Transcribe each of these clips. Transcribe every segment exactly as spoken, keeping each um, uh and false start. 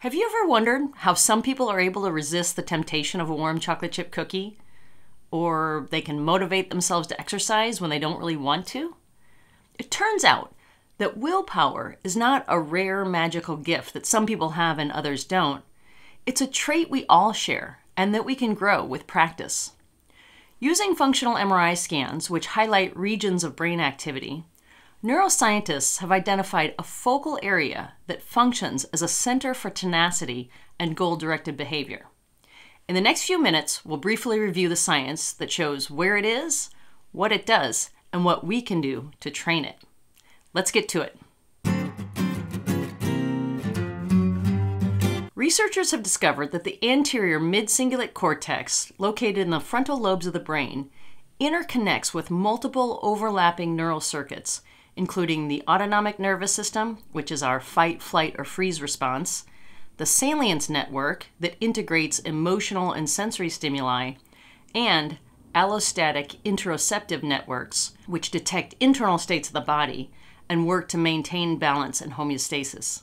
Have you ever wondered how some people are able to resist the temptation of a warm chocolate chip cookie? Or they can motivate themselves to exercise when they don't really want to? It turns out that willpower is not a rare magical gift that some people have and others don't. It's a trait we all share and that we can grow with practice. Using functional M R I scans, which highlight regions of brain activity, neuroscientists have identified a focal area that functions as a center for tenacity and goal-directed behavior. In the next few minutes, we'll briefly review the science that shows where it is, what it does, and what we can do to train it. Let's get to it. Researchers have discovered that the anterior mid-cingulate cortex, located in the frontal lobes of the brain, interconnects with multiple overlapping neural circuits, including the autonomic nervous system, which is our fight, flight, or freeze response, the salience network that integrates emotional and sensory stimuli, and allostatic interoceptive networks, which detect internal states of the body and work to maintain balance and homeostasis.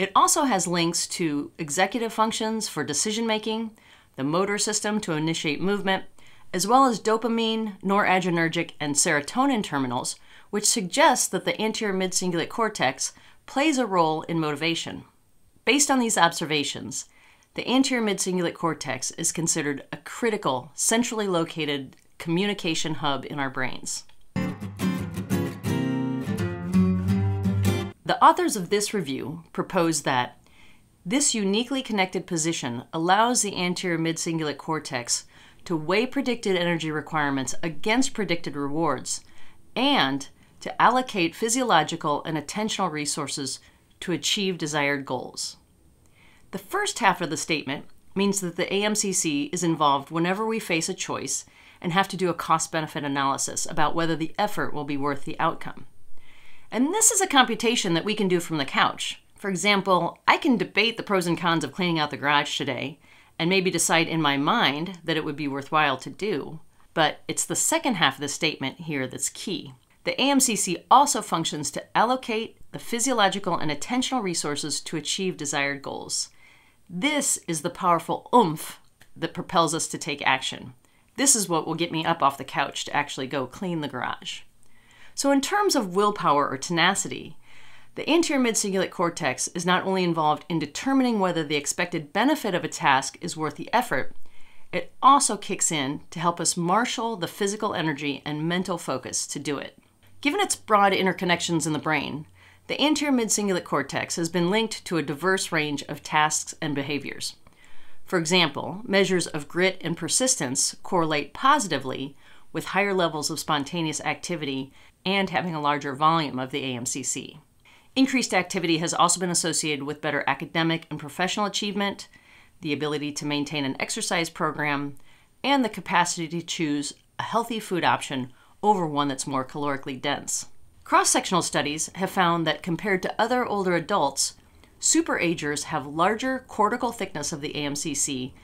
It also has links to executive functions for decision-making, the motor system to initiate movement, as well as dopamine, noradrenergic, and serotonin terminals, which suggests that the anterior mid-cingulate cortex plays a role in motivation. Based on these observations, the anterior mid-cingulate cortex is considered a critical, centrally located communication hub in our brains. The authors of this review propose that this uniquely connected position allows the anterior mid-cingulate cortex to weigh predicted energy requirements against predicted rewards and to allocate physiological and attentional resources to achieve desired goals. The first half of the statement means that the A M C C is involved whenever we face a choice and have to do a cost-benefit analysis about whether the effort will be worth the outcome. And this is a computation that we can do from the couch. For example, I can debate the pros and cons of cleaning out the garage today and maybe decide in my mind that it would be worthwhile to do, but it's the second half of the statement here that's key. The A M C C also functions to allocate the physiological and attentional resources to achieve desired goals. This is the powerful oomph that propels us to take action. This is what will get me up off the couch to actually go clean the garage. So in terms of willpower or tenacity, the anterior mid-cingulate cortex is not only involved in determining whether the expected benefit of a task is worth the effort, it also kicks in to help us marshal the physical energy and mental focus to do it. Given its broad interconnections in the brain, the anterior mid-cingulate cortex has been linked to a diverse range of tasks and behaviors. For example, measures of grit and persistence correlate positively with higher levels of spontaneous activity and having a larger volume of the A M C C. Increased activity has also been associated with better academic and professional achievement, the ability to maintain an exercise program, and the capacity to choose a healthy food option over one that's more calorically dense. Cross-sectional studies have found that compared to other older adults, superagers have larger cortical thickness of the A M C C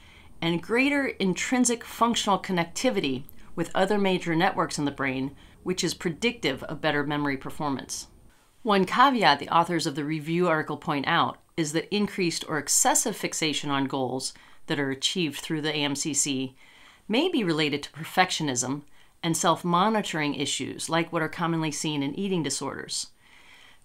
and greater intrinsic functional connectivity with other major networks in the brain, which is predictive of better memory performance. One caveat the authors of the review article point out is that increased or excessive fixation on goals that are achieved through the A M C C may be related to perfectionism and self-monitoring issues like what are commonly seen in eating disorders.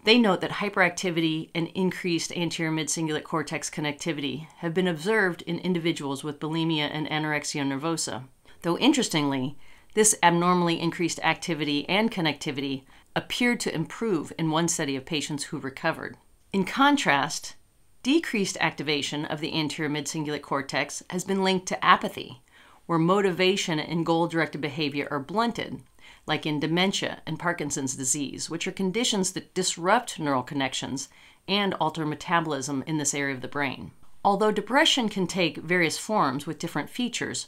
They note that hyperactivity and increased anterior mid-cingulate cortex connectivity have been observed in individuals with bulimia and anorexia nervosa, though interestingly, this abnormally increased activity and connectivity appeared to improve in one study of patients who recovered. In contrast, decreased activation of the anterior mid-cingulate cortex has been linked to apathy, where motivation and goal-directed behavior are blunted, like in dementia and Parkinson's disease, which are conditions that disrupt neural connections and alter metabolism in this area of the brain. Although depression can take various forms with different features,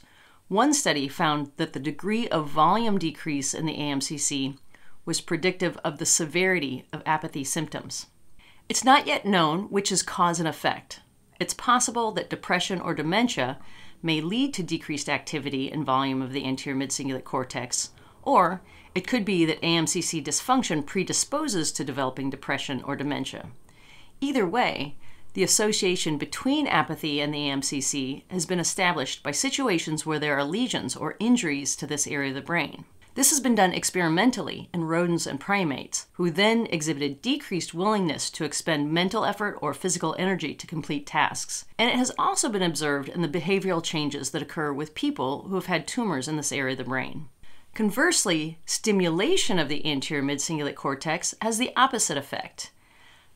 one study found that the degree of volume decrease in the A M C C was predictive of the severity of apathy symptoms. It's not yet known which is cause and effect. It's possible that depression or dementia may lead to decreased activity and volume of the anterior mid-cingulate cortex, or it could be that A M C C dysfunction predisposes to developing depression or dementia. Either way, The association between apathy and the A M C C has been established by situations where there are lesions or injuries to this area of the brain. This has been done experimentally in rodents and primates, who then exhibited decreased willingness to expend mental effort or physical energy to complete tasks. And it has also been observed in the behavioral changes that occur with people who have had tumors in this area of the brain. Conversely, stimulation of the anterior mid-cingulate cortex has the opposite effect.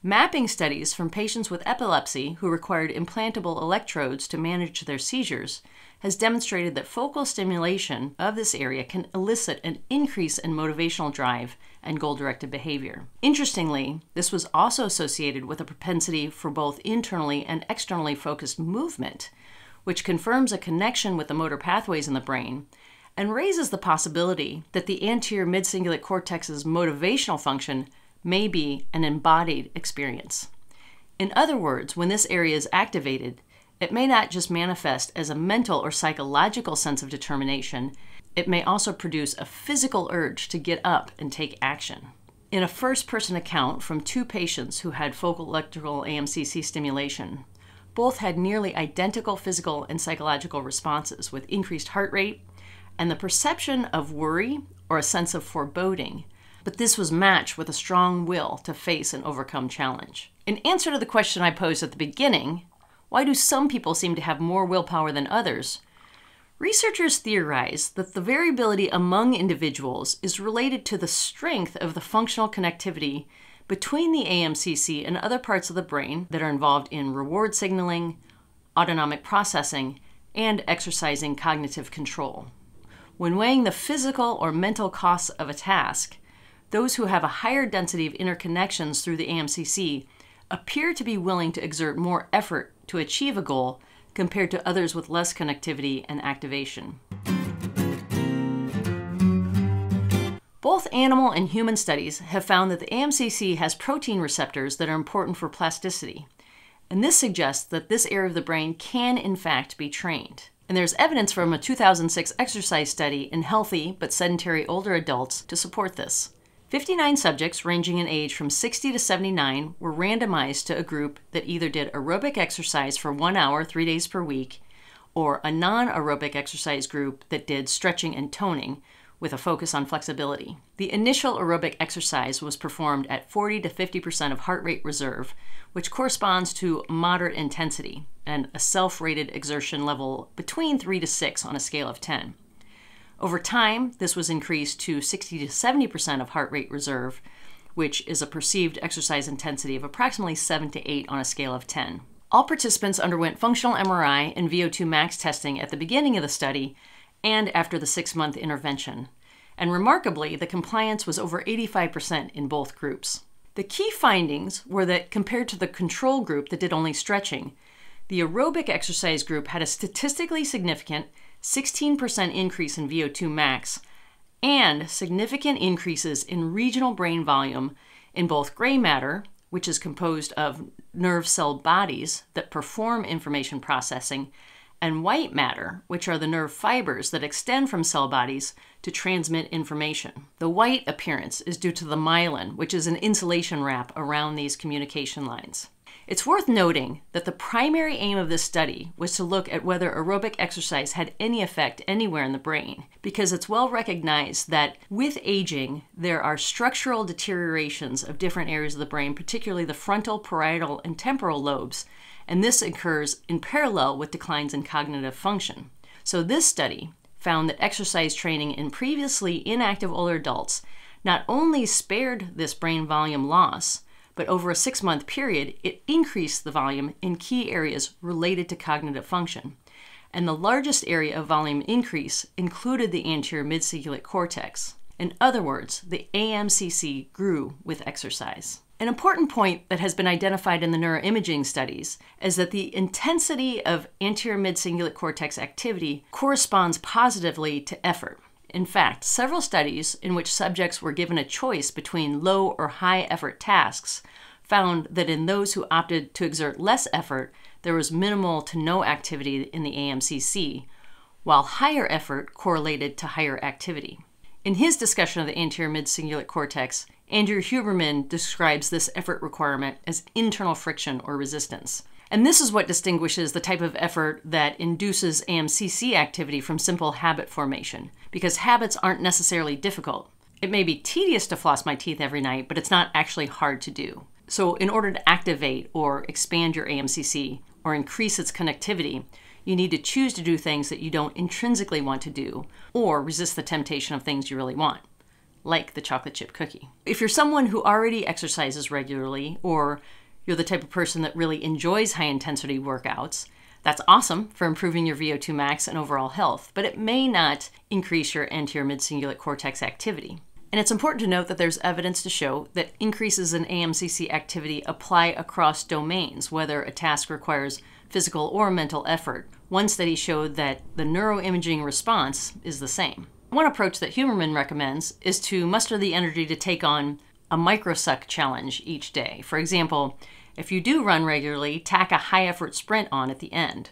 Mapping studies from patients with epilepsy who required implantable electrodes to manage their seizures has demonstrated that focal stimulation of this area can elicit an increase in motivational drive and goal-directed behavior. Interestingly, this was also associated with a propensity for both internally and externally focused movement, which confirms a connection with the motor pathways in the brain and raises the possibility that the anterior mid-cingulate cortex's motivational function may be an embodied experience. In other words, when this area is activated, it may not just manifest as a mental or psychological sense of determination, it may also produce a physical urge to get up and take action. In a first-person account from two patients who had focal electrical A M C C stimulation, both had nearly identical physical and psychological responses with increased heart rate and the perception of worry or a sense of foreboding, but this was matched with a strong will to face and overcome challenge. In answer to the question I posed at the beginning, why do some people seem to have more willpower than others? Researchers theorize that the variability among individuals is related to the strength of the functional connectivity between the A M C C and other parts of the brain that are involved in reward signaling, autonomic processing, and exercising cognitive control. When weighing the physical or mental costs of a task, those who have a higher density of interconnections through the A M C C appear to be willing to exert more effort to achieve a goal compared to others with less connectivity and activation. Both animal and human studies have found that the A M C C has protein receptors that are important for plasticity, and this suggests that this area of the brain can in fact be trained. And there's evidence from a two thousand six exercise study in healthy but sedentary older adults to support this. fifty-nine subjects ranging in age from sixty to seventy-nine were randomized to a group that either did aerobic exercise for one hour, three days per week, or a non-aerobic exercise group that did stretching and toning with a focus on flexibility. The initial aerobic exercise was performed at forty to fifty percent of heart rate reserve, which corresponds to moderate intensity and a self-rated exertion level between three to six on a scale of ten. Over time, this was increased to sixty to seventy percent of heart rate reserve, which is a perceived exercise intensity of approximately seven to eight on a scale of ten. All participants underwent functional M R I and V O two max testing at the beginning of the study and after the six-month intervention. And remarkably, the compliance was over eighty-five percent in both groups. The key findings were that compared to the control group that did only stretching, the aerobic exercise group had a statistically significant sixteen percent increase in V O two max, and significant increases in regional brain volume in both gray matter, which is composed of nerve cell bodies that perform information processing, and white matter, which are the nerve fibers that extend from cell bodies to transmit information. The white appearance is due to the myelin, which is an insulation wrap around these communication lines. It's worth noting that the primary aim of this study was to look at whether aerobic exercise had any effect anywhere in the brain, because it's well recognized that with aging, there are structural deteriorations of different areas of the brain, particularly the frontal, parietal, and temporal lobes, and this occurs in parallel with declines in cognitive function. So this study found that exercise training in previously inactive older adults not only spared this brain volume loss, but over a six-month period, it increased the volume in key areas related to cognitive function. And the largest area of volume increase included the anterior mid-cingulate cortex. In other words, the A M C C grew with exercise. An important point that has been identified in the neuroimaging studies is that the intensity of anterior mid-cingulate cortex activity corresponds positively to effort. In fact, several studies in which subjects were given a choice between low or high effort tasks found that in those who opted to exert less effort, there was minimal to no activity in the A M C C, while higher effort correlated to higher activity. In his discussion of the anterior mid-cingulate cortex, Andrew Huberman describes this effort requirement as internal friction or resistance. And this is what distinguishes the type of effort that induces A M C C activity from simple habit formation, because habits aren't necessarily difficult. It may be tedious to floss my teeth every night, but it's not actually hard to do. So in order to activate or expand your A M C C or increase its connectivity, you need to choose to do things that you don't intrinsically want to do or resist the temptation of things you really want, like the chocolate chip cookie. If you're someone who already exercises regularly, or you're the type of person that really enjoys high intensity workouts, that's awesome for improving your V O two max and overall health, but it may not increase your anterior mid-cingulate cortex activity. And it's important to note that there's evidence to show that increases in A M C C activity apply across domains, whether a task requires physical or mental effort. One study showed that the neuroimaging response is the same. One approach that Huberman recommends is to muster the energy to take on a microsuck challenge each day. For example, if you do run regularly, tack a high effort sprint on at the end,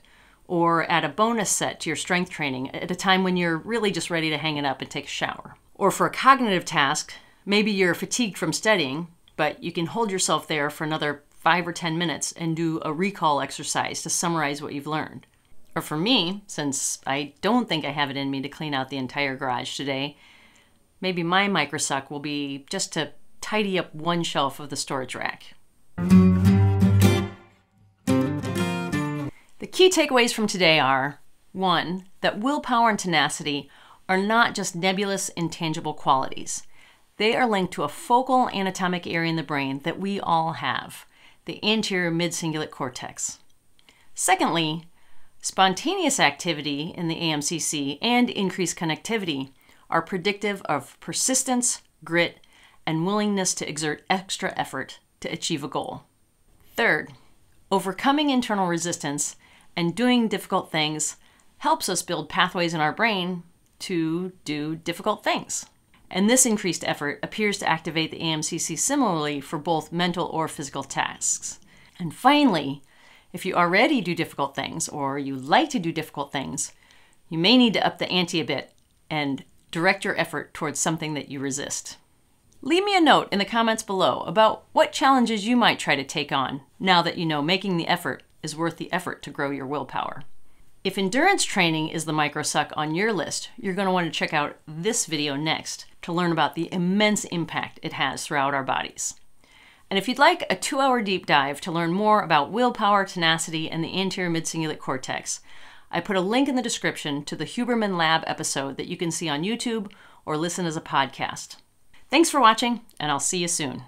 or add a bonus set to your strength training at a time when you're really just ready to hang it up and take a shower. Or for a cognitive task, maybe you're fatigued from studying, but you can hold yourself there for another five or ten minutes and do a recall exercise to summarize what you've learned. Or for me, since I don't think I have it in me to clean out the entire garage today, maybe my microsuck will be just to tidy up one shelf of the storage rack. The key takeaways from today are, one, that willpower and tenacity are not just nebulous, intangible qualities. They are linked to a focal anatomic area in the brain that we all have, the anterior mid-cingulate cortex. Secondly, spontaneous activity in the A M C C and increased connectivity are predictive of persistence, grit, and willingness to exert extra effort to achieve a goal. Third, overcoming internal resistance and doing difficult things helps us build pathways in our brain to do difficult things. And this increased effort appears to activate the A M C C similarly for both mental or physical tasks. And finally, if you already do difficult things or you like to do difficult things, you may need to up the ante a bit and direct your effort towards something that you resist. Leave me a note in the comments below about what challenges you might try to take on now that you know making the effort is worth the effort to grow your willpower. If endurance training is the microsuck on your list, you're going to want to check out this video next to learn about the immense impact it has throughout our bodies. And if you'd like a two-hour deep dive to learn more about willpower, tenacity, and the anterior mid-cingulate cortex, I put a link in the description to the Huberman Lab episode that you can see on YouTube or listen as a podcast. Thanks for watching, and I'll see you soon.